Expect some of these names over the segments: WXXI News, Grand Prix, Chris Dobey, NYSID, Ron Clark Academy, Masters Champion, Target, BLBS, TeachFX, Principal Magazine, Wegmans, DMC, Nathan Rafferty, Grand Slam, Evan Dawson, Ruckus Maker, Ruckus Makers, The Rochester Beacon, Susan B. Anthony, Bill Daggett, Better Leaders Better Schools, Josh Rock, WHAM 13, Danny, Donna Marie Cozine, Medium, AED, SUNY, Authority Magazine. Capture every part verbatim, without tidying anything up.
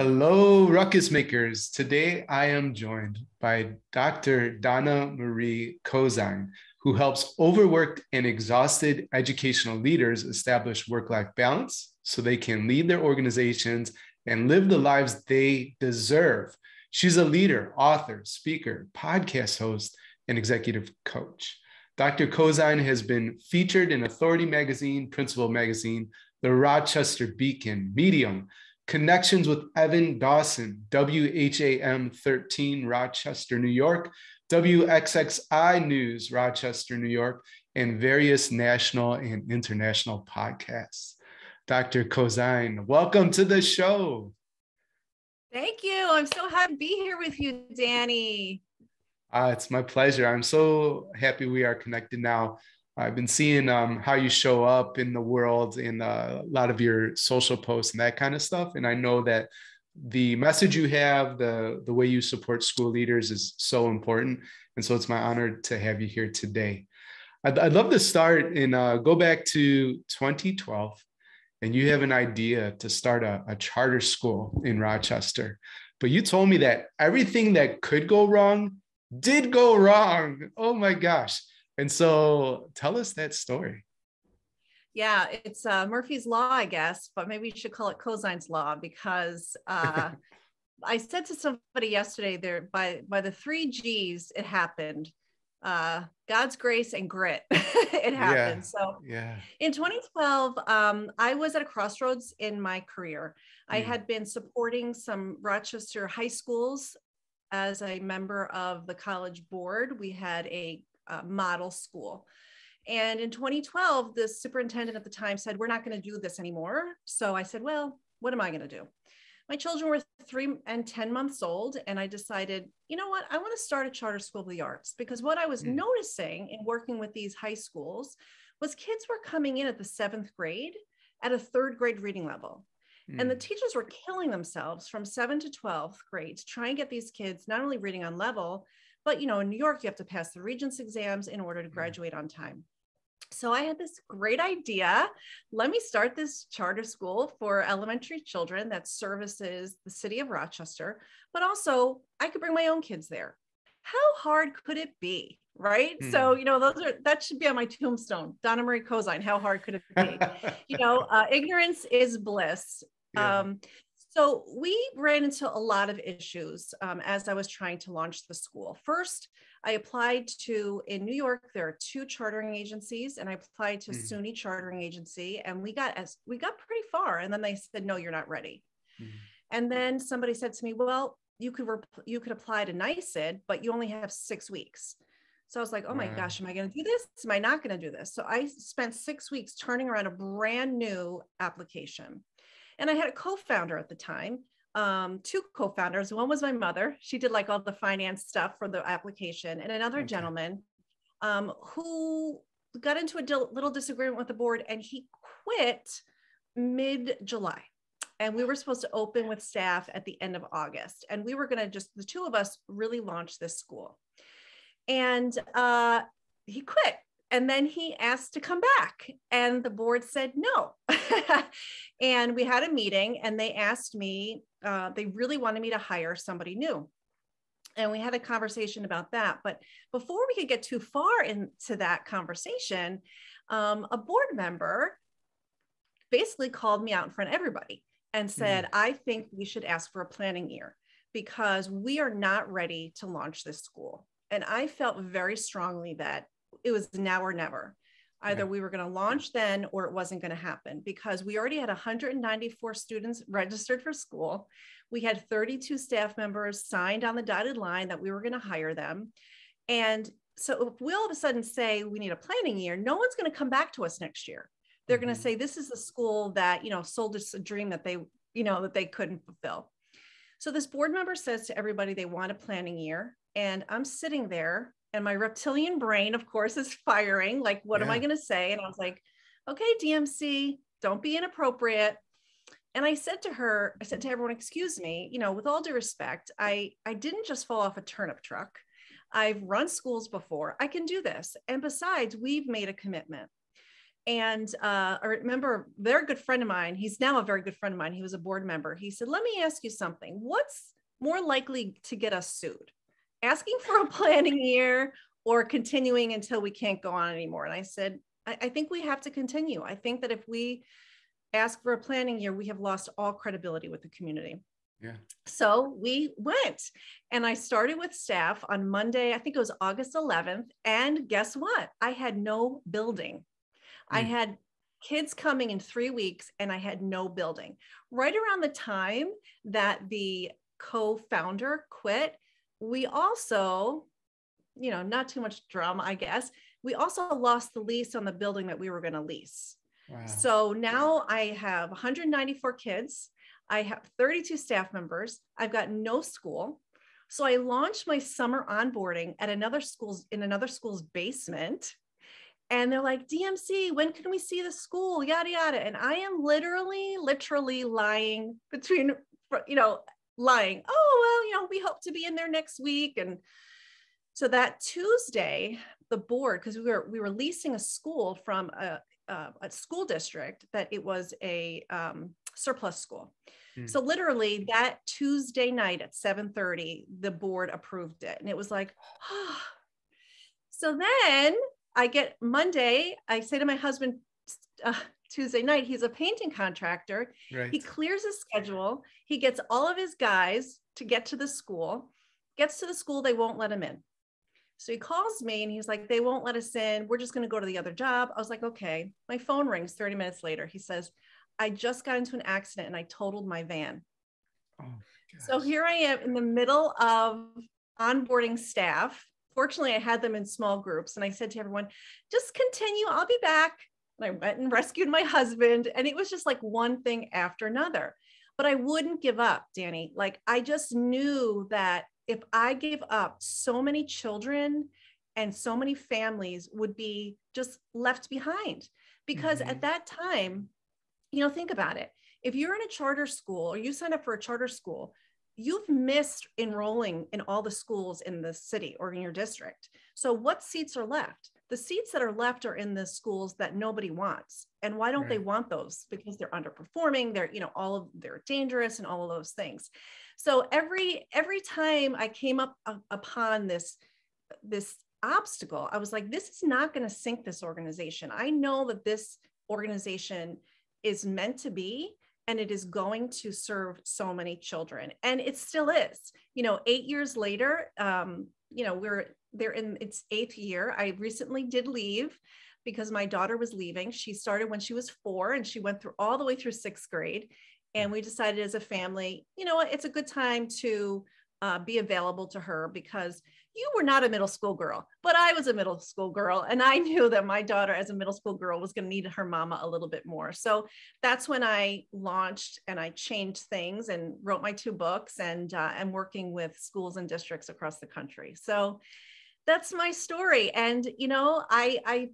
Hello, Ruckus Makers. Today, I am joined by Doctor Donna Marie Cozine, who helps overworked and exhausted educational leaders establish work-life balance so they can lead their organizations and live the lives they deserve. She's a leader, author, speaker, podcast host, and executive coach. Doctor Cozine has been featured in Authority Magazine, Principal Magazine, The Rochester Beacon, Medium, Connections with Evan Dawson, W H A M thirteen, Rochester, New York, W X X I News, Rochester, New York, and various national and international podcasts. Doctor Cozine, welcome to the show. Thank you. I'm so happy to be here with you, Danny. Uh, it's my pleasure. I'm so happy we are connected now. I've been seeing um, how you show up in the world in uh, a lot of your social posts and that kind of stuff. And I know that the message you have, the, the way you support school leaders is so important. And so it's my honor to have you here today. I'd, I'd love to start and uh, go back to twenty twelve. And you have an idea to start a, a charter school in Rochester. But you told me that everything that could go wrong did go wrong. Oh, my gosh. And so tell us that story. Yeah, it's uh, Murphy's Law, I guess, but maybe you should call it Cozine's Law, because uh, I said to somebody yesterday there by, by the three G's, it happened. Uh, God's grace and grit, it happened. Yeah, so yeah. In twenty twelve, um, I was at a crossroads in my career. Mm. I had been supporting some Rochester high schools as a member of the college board. We had a Uh, model school. And in twenty twelve, the superintendent at the time said, we're not going to do this anymore. So I said, well, what am I going to do? My children were three and ten months old. And I decided, you know what, I want to start a charter school of the arts, because what I was mm. noticing in working with these high schools was kids were coming in at the seventh grade at a third grade reading level. Mm. And the teachers were killing themselves from seventh to twelfth grade to try and get these kids not only reading on level, but, you know, in New York, you have to pass the Regents exams in order to graduate on time. So I had this great idea. Let me start this charter school for elementary children that services the city of Rochester, but also I could bring my own kids there. How hard could it be? Right. Mm. So, you know, those are, that should be on my tombstone. Donna Marie Cozine, how hard could it be? you know, uh, ignorance is bliss. Yeah. Um, So we ran into a lot of issues um, as I was trying to launch the school. First, I applied to, in New York, there are two chartering agencies, and I applied to mm. SUNY chartering agency, and we got as we got pretty far, and then they said, no, you're not ready. Mm. And then somebody said to me, well, you could, you could apply to NYSID, but you only have six weeks. So I was like, oh my wow. gosh, am I gonna do this? Am I not gonna do this? So I spent six weeks turning around a brand new application. And I had a co-founder at the time, um, two co-founders. One was my mother. She did like all the finance stuff for the application, and another okay. gentleman um, who got into a little disagreement with the board, and he quit mid-July. And we were supposed to open with staff at the end of August. And we were gonna just, the two of us really launch this school. And uh, he quit. And then he asked to come back, and the board said no. And we had a meeting, and they asked me, uh, they really wanted me to hire somebody new. And we had a conversation about that. But before we could get too far into that conversation, um, a board member basically called me out in front of everybody and said, mm-hmm. I think we should ask for a planning year because we are not ready to launch this school. And I felt very strongly that it was now or never. Either we were going to launch then, or it wasn't going to happen, because we already had one hundred ninety-four students registered for school. We had thirty-two staff members signed on the dotted line that we were going to hire them. And so if we all of a sudden say we need a planning year, no one's going to come back to us next year. They're mm-hmm. going to say, this is the school that, you know, sold us a dream that they, you know, that they couldn't fulfill. So this board member says to everybody, they want a planning year. And I'm sitting there, and my reptilian brain, of course, is firing. Like, what yeah. am I going to say? And I was like, okay, D M C, don't be inappropriate. And I said to her, I said to everyone, excuse me, you know, with all due respect, I, I didn't just fall off a turnip truck. I've run schools before. I can do this. And besides, we've made a commitment. And uh, I remember a very good friend of mine, he's now a very good friend of mine, he was a board member. He said, let me ask you something. What's more likely to get us sued? Asking for a planning year or continuing until we can't go on anymore? And I said, I, I think we have to continue. I think that if we ask for a planning year, we have lost all credibility with the community. Yeah. So we went, and I started with staff on Monday, I think it was August eleventh. And guess what? I had no building. I had kids coming in three weeks and I had no building. Right around the time that the co-founder quit, we also, you know, not too much drama, I guess, we also lost the lease on the building that we were going to lease. Wow. So now I have one hundred ninety-four kids. I have thirty-two staff members. I've got no school. So I launched my summer onboarding at another school's, in another school's basement. And they're like, D M C, when can we see the school? Yada, yada. And I am literally, literally lying between, you know, lying. Oh, well, you know, we hope to be in there next week. And so that Tuesday, the board, because we were, we were leasing a school from a, a, a school district that it was a um, surplus school. Hmm. So literally that Tuesday night at seven thirty, the board approved it. And it was like, oh. So then I get Monday, I say to my husband, uh, Tuesday night, he's a painting contractor. Right. He clears his schedule. He gets all of his guys to get to the school, gets to the school. They won't let him in. So he calls me and he's like, they won't let us in. We're just going to go to the other job. I was like, okay. My phone rings thirty minutes later. He says, I just got into an accident and I totaled my van. Oh, my so here I am in the middle of onboarding staff. Fortunately, I had them in small groups, and I said to everyone, just continue, I'll be back. And I went and rescued my husband, and it was just like one thing after another. But I wouldn't give up, Danny. Like, I just knew that if I gave up, so many children and so many families would be just left behind. Because mm-hmm. at that time, you know, think about it. If you're in a charter school or you sign up for a charter school, you've missed enrolling in all the schools in the city or in your district. So what seats are left? The seats that are left are in the schools that nobody wants. And why don't right. they want those? Because they're underperforming. They're, you know, all of they're dangerous and all of those things. So every, every time I came up uh, upon this, this obstacle, I was like, this is not going to sink this organization. I know that this organization is meant to be, and it is going to serve so many children. And it still is, you know, eight years later, um, you know, we're they're in its eighth year. I recently did leave because my daughter was leaving. She started when she was four and she went through all the way through sixth grade. And we decided as a family, you know, it's a good time to uh, be available to her, because you were not a middle school girl, but I was a middle school girl. And I knew that my daughter as a middle school girl was going to need her mama a little bit more. So that's when I launched and I changed things and wrote my two books, and uh, I'm working with schools and districts across the country. So that's my story. And, you know, I, I,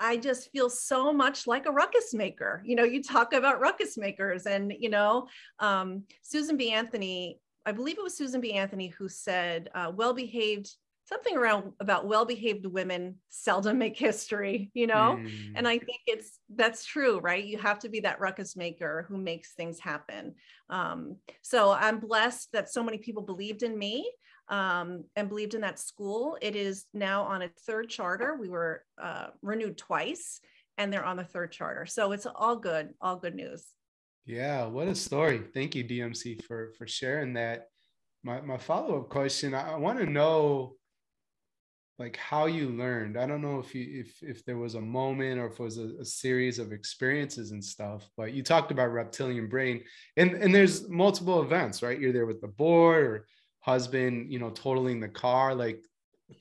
I just feel so much like a ruckus maker. You know, you talk about ruckus makers, and, you know, um, Susan B. Anthony, I believe it was Susan B. Anthony who said, uh, well-behaved, something around about well-behaved women seldom make history, you know? Mm. And I think it's, that's true, right? You have to be that ruckus maker who makes things happen. Um, so I'm blessed that so many people believed in me um, and believed in that school. It is now on its third charter. We were uh, renewed twice, and they're on the third charter. So it's all good, all good news. Yeah, what a story. Thank you, D M C, for, for sharing that. My, my follow-up question, I, I want to know, like, how you learned. I don't know if you if if there was a moment or if it was a, a series of experiences and stuff, but you talked about reptilian brain, and, and there's multiple events, right? You're there with the board or husband, you know, totaling the car, like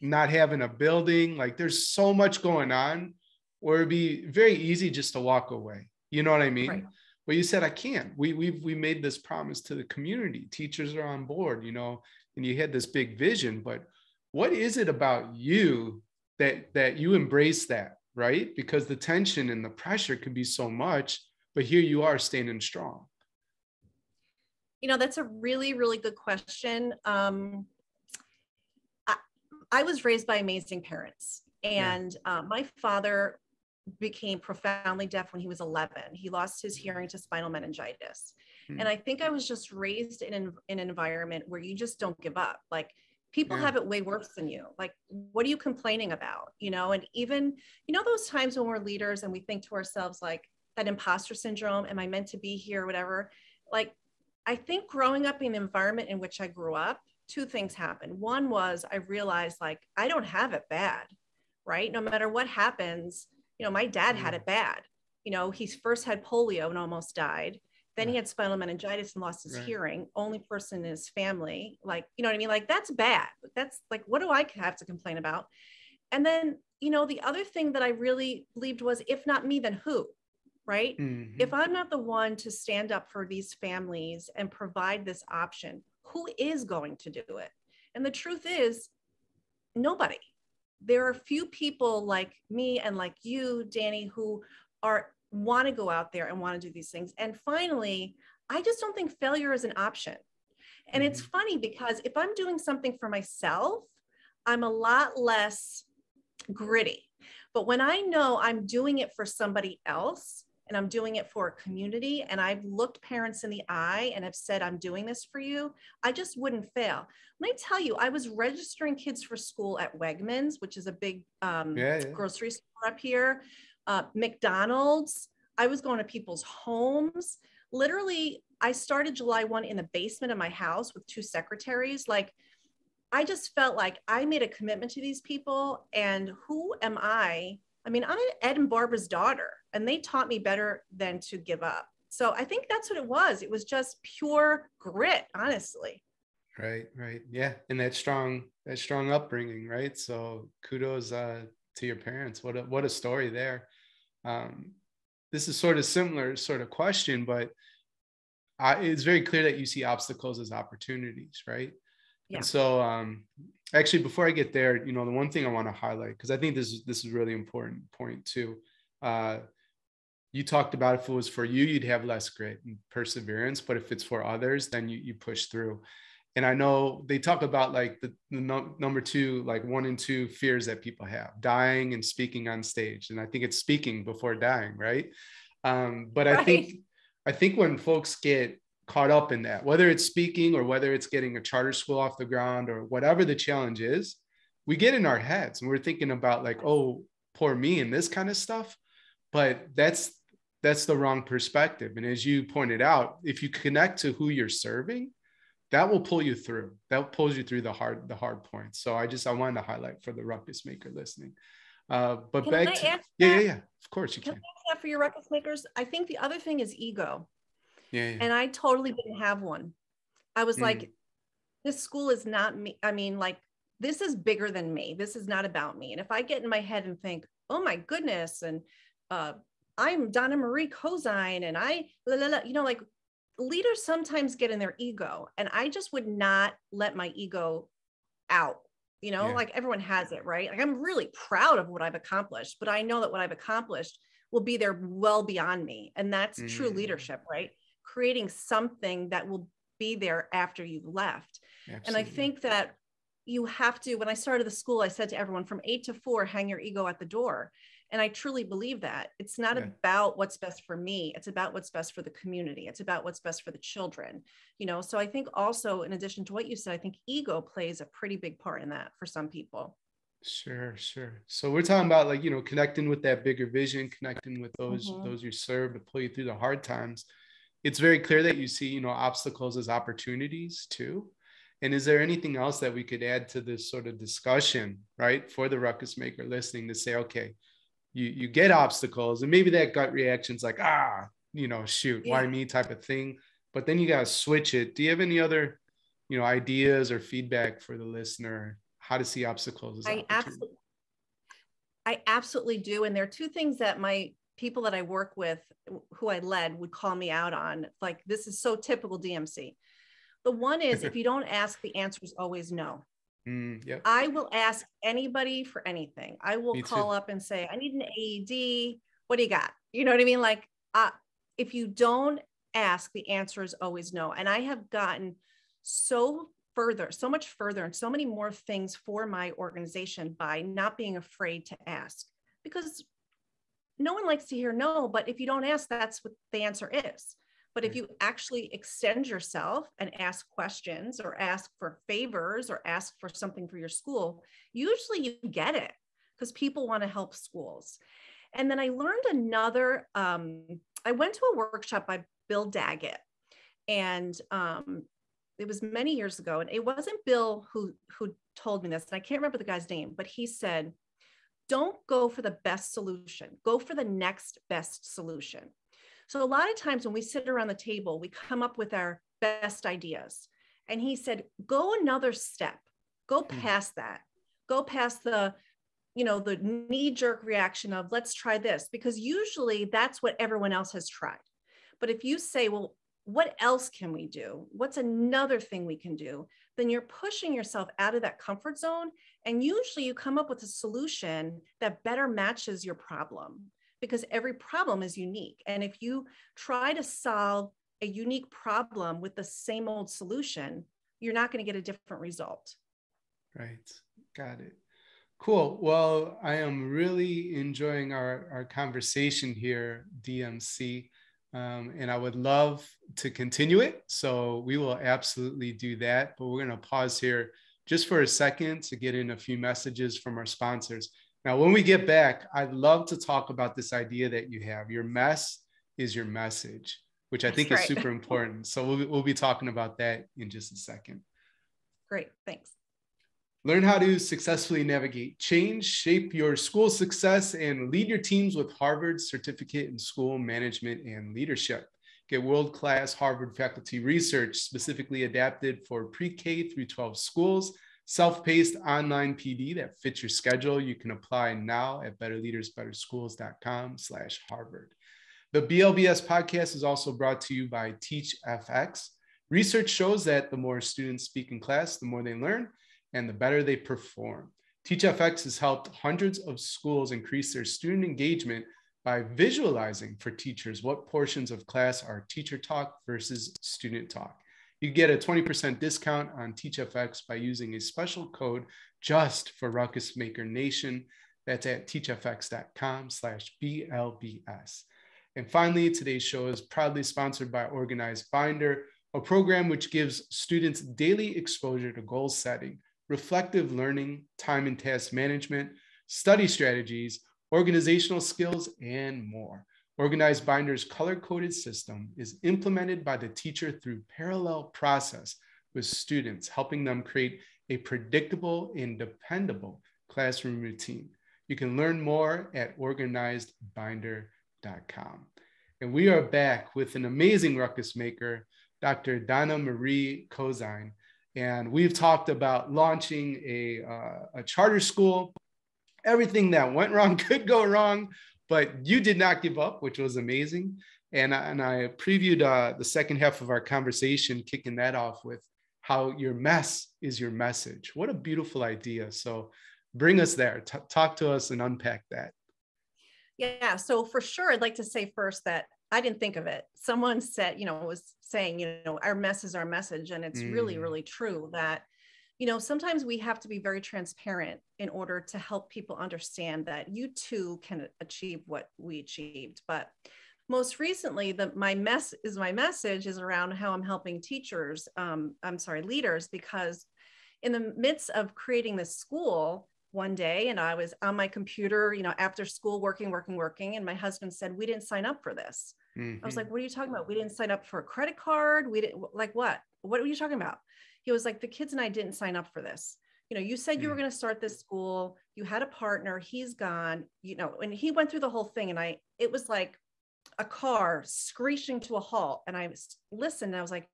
not having a building, like there's so much going on, or it'd be very easy just to walk away. You know what I mean? Right. Well, you said, I can't, we, we've, we made this promise to the community, teachers are on board, you know, and you had this big vision, but what is it about you that, that you embrace that, right? Because the tension and the pressure can be so much, but here you are standing strong. You know, that's a really, really good question. Um, I, I was raised by amazing parents, and yeah. uh, my father became profoundly deaf when he was eleven. He lost his hearing to spinal meningitis. Hmm. And I think I was just raised in an, in an environment where you just don't give up. Like, people yeah. have it way worse than you. Like, what are you complaining about? You know, and even, you know, those times when we're leaders and we think to ourselves, like, that imposter syndrome, am I meant to be here, whatever. Like, I think growing up in the environment in which I grew up, two things happened. One was I realized, like, I don't have it bad, right? No matter what happens, you know, my dad had it bad. You know, he first had polio and almost died. Then he had spinal meningitis and lost his right. hearing, only person in his family. Like, you know what I mean? Like, that's bad. That's like, what do I have to complain about? And then, you know, the other thing that I really believed was, if not me, then who, right? Mm-hmm. If I'm not the one to stand up for these families and provide this option, who is going to do it? And the truth is, nobody. There are few people like me and like you, Danny, who are want to go out there and want to do these things. And finally, I just don't think failure is an option. And it's funny, because if I'm doing something for myself, I'm a lot less gritty. But when I know I'm doing it for somebody else, and I'm doing it for a community, and I've looked parents in the eye and I've said, I'm doing this for you, I just wouldn't fail. Let me tell you, I was registering kids for school at Wegmans, which is a big um, yeah, yeah. grocery store up here, uh, McDonald's. I was going to people's homes. Literally, I started July first in the basement of my house with two secretaries. Like, I just felt like I made a commitment to these people, and who am I? I mean, I'm Ed and Barbara's daughter, and they taught me better than to give up. So I think that's what it was. It was just pure grit, honestly. Right, right. Yeah. And that strong, that strong upbringing, right? So kudos uh, to your parents. What a, what a story there. Um, this is sort of similar sort of question, but I, it's very clear that you see obstacles as opportunities, right? Yeah. And so um, actually, before I get there, you know, the one thing I want to highlight, because I think this is, this is a really important point too. Uh, you talked about if it was for you, you'd have less grit and perseverance, but if it's for others, then you, you push through. And I know they talk about like the, the no, number two, like one and two fears that people have, dying and speaking on stage. And I think it's speaking before dying, right? Um, but right. I think, I think when folks get caught up in that, whether it's speaking or whether it's getting a charter school off the ground or whatever the challenge is, we get in our heads and we're thinking about like, oh, poor me and this kind of stuff. But that's, that's the wrong perspective. And as you pointed out, if you connect to who you're serving, that will pull you through, that pulls you through the hard, the hard points. So I just, I wanted to highlight for the ruckus maker listening. Uh, but can back to, yeah, yeah, yeah, of course you can. Can I ask that for your ruckus makers? I think the other thing is ego. Yeah, yeah. And I totally didn't have one. I was mm. like, this school is not me. I mean, like, this is bigger than me. This is not about me. And if I get in my head and think, oh my goodness, and uh, I'm Donna Marie Cozine, and I, la, la, la, you know, like, leaders sometimes get in their ego, and I just would not let my ego out. You know, yeah. like everyone has it, right? Like, I'm really proud of what I've accomplished, but I know that what I've accomplished will be there well beyond me. And that's mm. true leadership, right? Creating something that will be there after you've left. Absolutely. And I think that you have to, when I started the school, I said to everyone, from eight to four, hang your ego at the door. And I truly believe that. It's not yeah. about what's best for me. It's about what's best for the community. It's about what's best for the children, you know? So I think also, in addition to what you said, I think ego plays a pretty big part in that for some people. Sure, sure. So we're talking about, like, you know, connecting with that bigger vision, connecting with those, mm-hmm. those you serve to pull you through the hard times. It's very clear that you see, you know, obstacles as opportunities too. And is there anything else that we could add to this sort of discussion, right? For the ruckus maker listening to say, okay, you, you get obstacles, and maybe that gut reaction's like, ah, you know, shoot, yeah. why me type of thing. But then you got to switch it. Do you have any other, you know, ideas or feedback for the listener, how to see obstacles as I absolutely, I absolutely do. And there are two things that my people that I work with, who I led, would call me out on, like, this is so typical D M C. The one is, if you don't ask, the answer is always no. Mm, yep. I will ask anybody for anything. I will me call too. Up and say, I need an A E D. What do you got? You know what I mean? Like, uh, if you don't ask, the answer is always no. And I have gotten so further, so much further, and so many more things for my organization by not being afraid to ask, because no one likes to hear no, but if you don't ask, that's what the answer is. But if you actually extend yourself and ask questions or ask for favors or ask for something for your school, usually you get it because people want to help schools. And then I learned another, um, I went to a workshop by Bill Daggett, and um, it was many years ago, and it wasn't Bill who, who told me this, and I can't remember the guy's name, but he said, don't go for the best solution, go for the next best solution. So a lot of times when we sit around the table, we come up with our best ideas. And he said, go another step, go past that, go past the, you know, the knee-jerk reaction of let's try this, because usually that's what everyone else has tried. But if you say, well, what else can we do? What's another thing we can do? Then you're pushing yourself out of that comfort zone. And usually you come up with a solution that better matches your problem, because every problem is unique. And if you try to solve a unique problem with the same old solution, you're not going to get a different result. Right. Got it. Cool. Well, I am really enjoying our, our conversation here, D M C. Um, and I would love to continue it. So we will absolutely do that. But we're going to pause here just for a second to get in a few messages from our sponsors. Now, when we get back, I'd love to talk about this idea that you have. Your mess is your message, which I think That's right. is super important. So we'll, we'll be talking about that in just a second. Great. Thanks. Learn how to successfully navigate change, shape your school success, and lead your teams with Harvard's Certificate in School Management and Leadership. Get world-class Harvard faculty research specifically adapted for pre-K through twelve schools, self-paced online P D that fits your schedule. You can apply now at better leaders better schools dot com slash Harvard. The B L B S podcast is also brought to you by Teach F X. Research shows that the more students speak in class, the more they learn, and the better they perform. Teach F X has helped hundreds of schools increase their student engagement by visualizing for teachers what portions of class are teacher talk versus student talk. You get a twenty percent discount on Teach F X by using a special code just for Ruckus Maker Nation. That's at teach F X dot com slash B L B S. And finally, today's show is proudly sponsored by Organized Binder, a program which gives students daily exposure to goal setting, reflective learning, time and task management, study strategies, organizational skills, and more. Organized Binder's color-coded system is implemented by the teacher through parallel process with students, helping them create a predictable and dependable classroom routine. You can learn more at organized binder dot com. And we are back with an amazing ruckus maker, Doctor Donna Marie Cozine. And we've talked about launching a, uh, a charter school. Everything that went wrong could go wrong, but you did not give up, which was amazing. And, and I previewed uh, the second half of our conversation, kicking that off with how your mess is your message. What a beautiful idea. So bring us there. T- talk to us and unpack that. Yeah, so for sure, I'd like to say first that I didn't think of it. Someone said, you know, was saying, you know, our mess is our message. And it's mm. really, really true that, you know, sometimes we have to be very transparent in order to help people understand that you too can achieve what we achieved. But most recently, the my mess is my message is around how I'm helping teachers, um, I'm sorry, leaders, because in the midst of creating this school, one day, and I was on my computer, you know, after school, working, working, working. And my husband said, we didn't sign up for this. Mm-hmm. I was like, what are you talking about? We didn't sign up for a credit card. We didn't, like, what? What were you talking about? He was like, the kids and I didn't sign up for this. You know, you said mm-hmm. you were going to start this school. You had a partner. He's gone, you know, and he went through the whole thing. And I, it was like a car screeching to a halt. And I listened and I was like,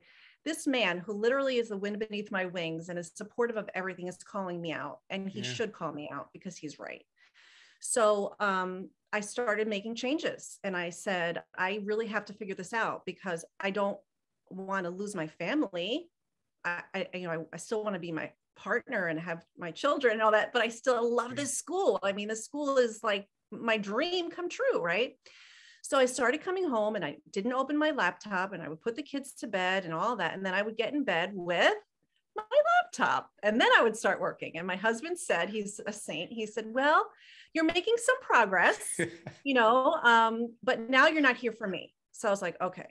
this man who literally is the wind beneath my wings and is supportive of everything is calling me out, and he yeah. should call me out because he's right. So um, I started making changes, and I said, I really have to figure this out because I don't want to lose my family. I, I you know, I, I still want to be my partner and have my children and all that, but I still love this school. I mean, the school is like my dream come true, right? So I started coming home and I didn't open my laptop, and I would put the kids to bed and all that. And then I would get in bed with my laptop, and then I would start working. And my husband said, he's a saint. He said, well, you're making some progress, you know, um, but now you're not here for me. So I was like, okay.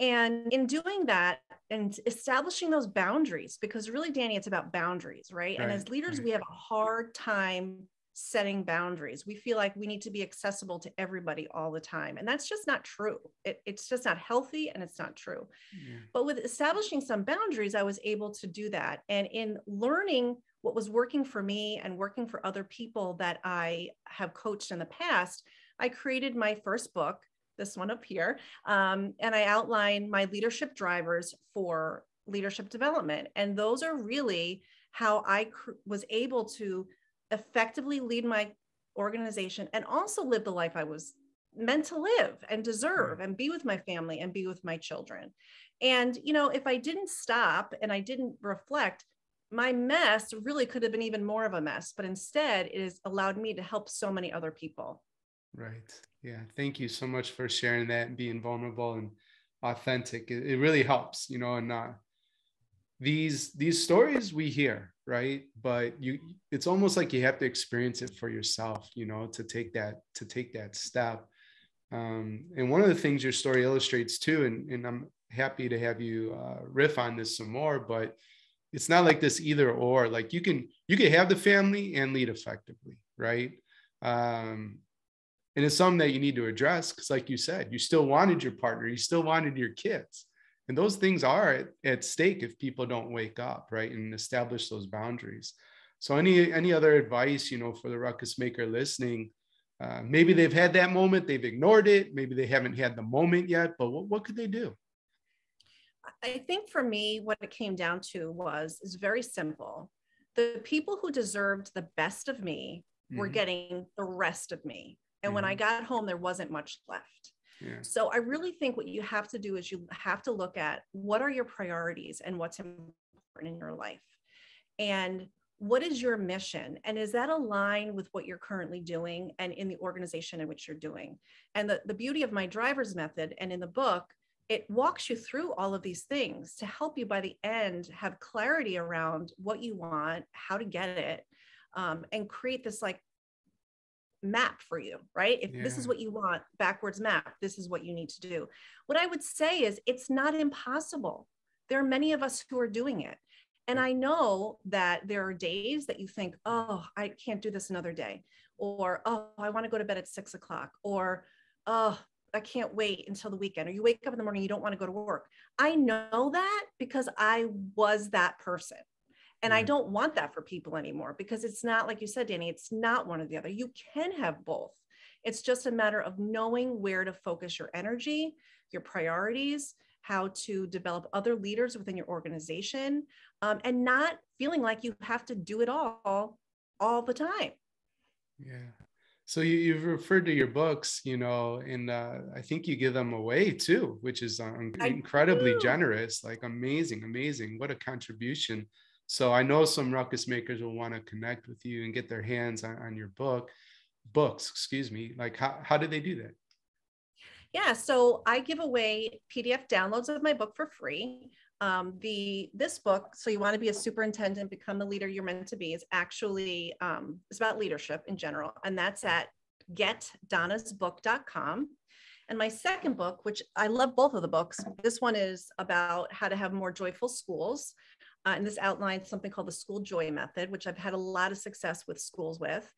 And in doing that and establishing those boundaries, because really, Danny, it's about boundaries, right? Right. And as leaders, we have a hard time setting boundaries. We feel like we need to be accessible to everybody all the time. And that's just not true. It, it's just not healthy and it's not true. Yeah. But with establishing some boundaries, I was able to do that. And in learning what was working for me and working for other people that I have coached in the past, I created my first book, this one up here, um, and I outline my leadership drivers for leadership development. And those are really how I cr- was able to effectively lead my organization and also live the life I was meant to live and deserve, and be with my family and be with my children. And, you know, if I didn't stop and I didn't reflect, my mess really could have been even more of a mess, but instead it has allowed me to help so many other people. Right. Yeah. Thank you so much for sharing that and being vulnerable and authentic. It, it really helps, you know, and uh, these, these stories we hear, right. But you, it's almost like you have to experience it for yourself, you know, to take that, to take that step. Um, and one of the things your story illustrates too, and, and I'm happy to have you uh, riff on this some more, but it's not like this either or. Like you can, you can have the family and lead effectively. Right. Um, And it's something that you need to address because, like you said, you still wanted your partner, you still wanted your kids. And those things are at, at stake if people don't wake up, right, and establish those boundaries. So any any other advice, you know, for the ruckus maker listening? Uh, maybe they've had that moment, they've ignored it, maybe they haven't had the moment yet, but what, what could they do? I think for me, what it came down to was, is very simple. The people who deserved the best of me were mm-hmm. getting the rest of me. And when I got home, there wasn't much left. Yeah. So I really think what you have to do is you have to look at what are your priorities and what's important in your life and what is your mission? And is that aligned with what you're currently doing and in the organization in which you're doing? And the, the beauty of my driver's method and in the book, it walks you through all of these things to help you by the end, have clarity around what you want, how to get it, um, and create this like map for you, right? If yeah. this is what you want, backwards map, this is what you need to do. What I would say is it's not impossible. There are many of us who are doing it. And I know that there are days that you think, oh, I can't do this another day. Or, oh, I want to go to bed at six o'clock. Or, oh, I can't wait until the weekend. Or you wake up in the morning, you don't want to go to work. I know that because I was that person. And I don't want that for people anymore because it's not, like you said, Danny, it's not one or the other. You can have both. It's just a matter of knowing where to focus your energy, your priorities, how to develop other leaders within your organization, um, and not feeling like you have to do it all, all the time. Yeah. So you, you've referred to your books, you know, and uh, I think you give them away too, which is um, incredibly generous, like amazing, amazing. What a contribution. So I know some ruckus makers will want to connect with you and get their hands on, on your book, books, excuse me. Like how, how do they do that? Yeah, so I give away P D F downloads of my book for free. Um, the this book, So You Want to Be a Superintendent, Become the Leader You're Meant to Be, is actually, um, it's about leadership in general. And that's at get donnas book dot com. And my second book, which I love both of the books, this one is about how to have more joyful schools. Uh, and this outlines something called the School Joy Method, which I've had a lot of success with schools with.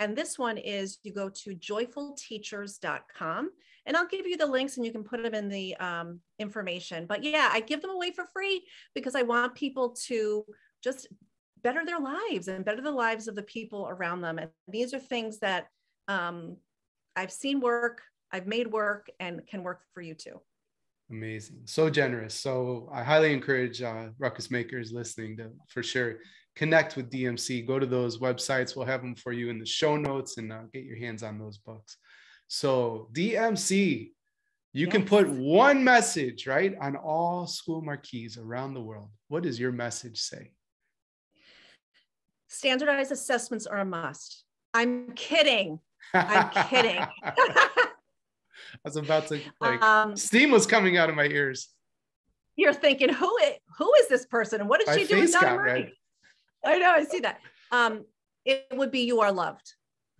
And this one is you go to joyful teachers dot com and I'll give you the links and you can put them in the um, information. But yeah, I give them away for free because I want people to just better their lives and better the lives of the people around them. And these are things that um, I've seen work, I've made work, and can work for you too. Amazing. So generous. So I highly encourage uh, ruckus makers listening to, for sure, connect with D M C, go to those websites. We'll have them for you in the show notes and uh, get your hands on those books. So D M C, you yes. can put one message, right, on all school marquees around the world. What does your message say? Standardized assessments are a must. I'm kidding. I'm kidding. I was about to, like, um, steam was coming out of my ears. You're thinking, who is, who is this person? And what did my she do with Donna Marie? Right? I know, I see that. Um, it would be, you are loved.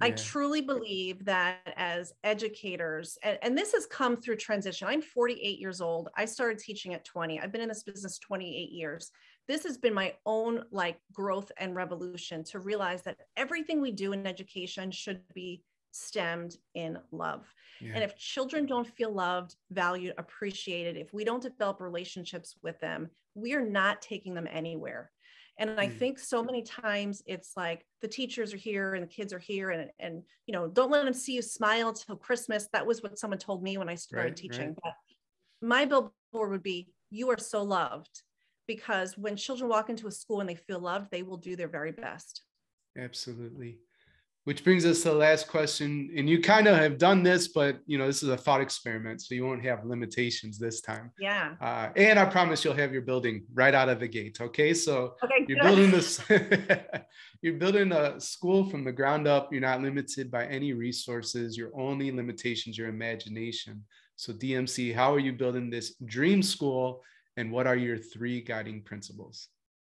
Yeah. I truly believe that as educators, and, and this has come through transition. I'm forty-eight years old. I started teaching at twenty. I've been in this business twenty-eight years. This has been my own like growth and revolution to realize that everything we do in education should be stemmed in love. Yeah. And if children don't feel loved, valued, appreciated, if we don't develop relationships with them, we are not taking them anywhere. And mm. I think so many times it's like the teachers are here and the kids are here and, and, you know, don't let them see you smile till Christmas. That was what someone told me when I started right, teaching. Right. But my billboard would be, you are so loved, because when children walk into a school and they feel loved, they will do their very best. Absolutely. Which brings us to the last question, and you kind of have done this, but you know, this is a thought experiment, so you won't have limitations this time. Yeah. Uh, and I promise you'll have your building right out of the gate. Okay, so okay, you're building this, you're building a school from the ground up. You're not limited by any resources. Your only limitation is your imagination. So D M C, how are you building this dream school, and what are your three guiding principles?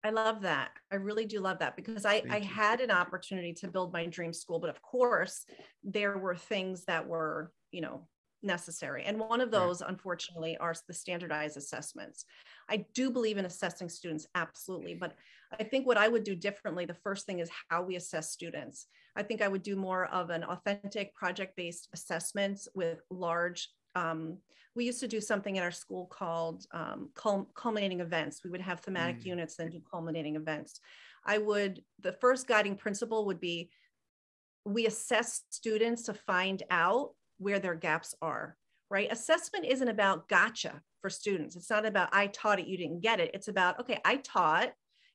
I love that. I really do love that, because I, I had an opportunity to build my dream school, but of course there were things that were, you know, necessary. And one of those, right. unfortunately, are the standardized assessments. I do believe in assessing students. Absolutely. But I think what I would do differently, the first thing is how we assess students. I think I would do more of an authentic project-based assessments with large Um, we used to do something in our school called um, culminating events. We would have thematic mm. units and do culminating events. I would, the first guiding principle would be, we assess students to find out where their gaps are, right? Assessment isn't about gotcha for students. It's not about, I taught it, you didn't get it. It's about, okay, I taught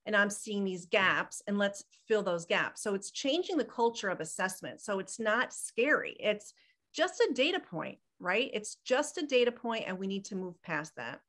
and I'm seeing these gaps and let's fill those gaps. So it's changing the culture of assessment. So it's not scary. It's just a data point. Right? It's just a data point and we need to move past that.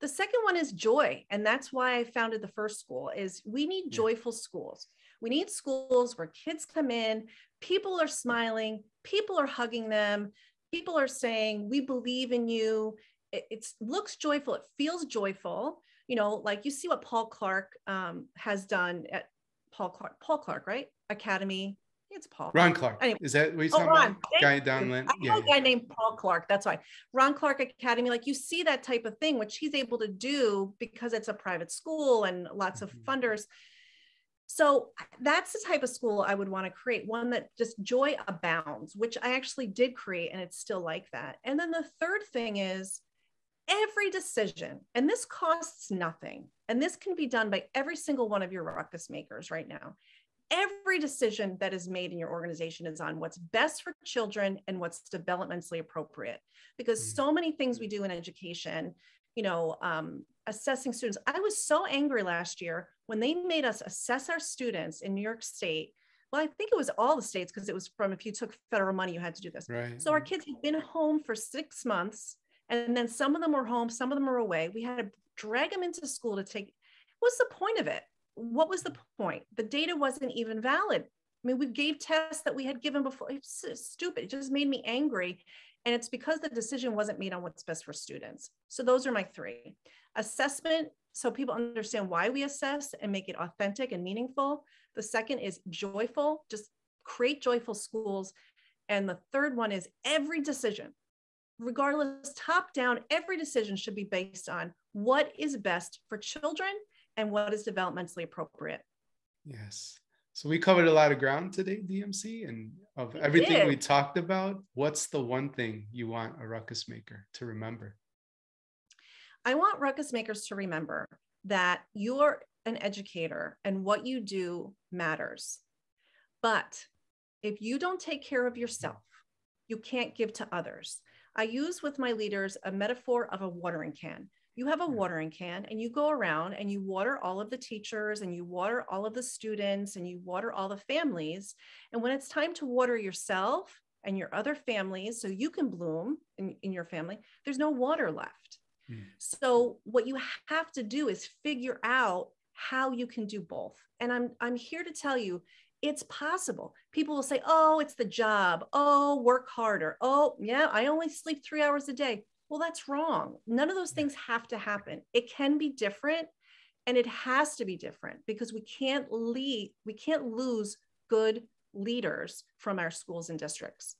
The second one is joy. And that's why I founded the first school, is we need yeah. joyful schools. We need schools where kids come in, people are smiling, people are hugging them, people are saying, we believe in you. It it's, looks joyful, it feels joyful. You know, like you see what Paul Clark um, has done at Paul Clark, Paul Clark, right? Academy. It's Paul. Ron Clark. Anyway. Is that what he's talking oh, about? Guy down I know yeah, a guy yeah. named Paul Clark. That's why. Ron Clark Academy, like you see that type of thing, which he's able to do because it's a private school and lots mm-hmm. of funders. So that's the type of school I would want to create, one that just joy abounds, which I actually did create, and it's still like that. And then the third thing is every decision, and this costs nothing, and this can be done by every single one of your ruckus makers right now. Every decision that is made in your organization is on what's best for children and what's developmentally appropriate, because mm-hmm. so many things we do in education, you know, um, assessing students. I was so angry last year when they made us assess our students in New York State. Well, I think it was all the states, because it was from, if you took federal money, you had to do this. Right. So our kids had been home for six months and then some of them were home, some of them were away. We had to drag them into school to take, what's the point of it? What was the point? The data wasn't even valid. I mean, we gave tests that we had given before. It's stupid. It just made me angry. And it's because the decision wasn't made on what's best for students. So those are my three. Assessment, so people understand why we assess and make it authentic and meaningful. The second is joyful, just create joyful schools. And the third one is every decision, regardless, top down, every decision should be based on what is best for children and what is developmentally appropriate. Yes. So we covered a lot of ground today, D M C, and of everything we talked about, what's the one thing you want a ruckus maker to remember? I want ruckus makers to remember that you're an educator and what you do matters. But if you don't take care of yourself, you can't give to others. I use with my leaders a metaphor of a watering can. You have a watering can and you go around and you water all of the teachers and you water all of the students and you water all the families. And when it's time to water yourself and your other families so you can bloom in, in your family, there's no water left. Hmm. So what you have to do is figure out how you can do both. And I'm, I'm here to tell you, it's possible. People will say, oh, it's the job. Oh, work harder. Oh, yeah, I only sleep three hours a day. Well, that's wrong. None of those things have to happen. It can be different, and it has to be different, because we can't lead, we can't lose good leaders from our schools and districts.